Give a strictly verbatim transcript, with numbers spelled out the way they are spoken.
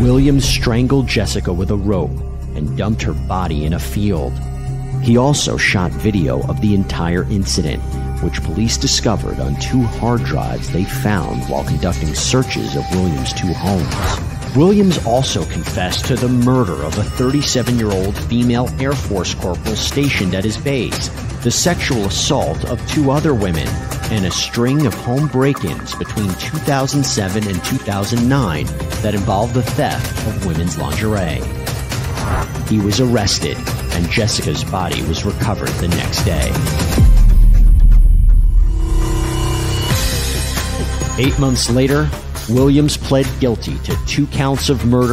Williams strangled Jessica with a rope and dumped her body in a field. He also shot video of the entire incident, which police discovered on two hard drives they found while conducting searches of Williams' two homes. Williams also confessed to the murder of a thirty-seven-year-old female Air Force corporal stationed at his base, the sexual assault of two other women, and a string of home break-ins between two thousand seven and two thousand nine that involved the theft of women's lingerie. He was arrested, and Jessica's body was recovered the next day. Eight months later, Williams pled guilty to two counts of murder.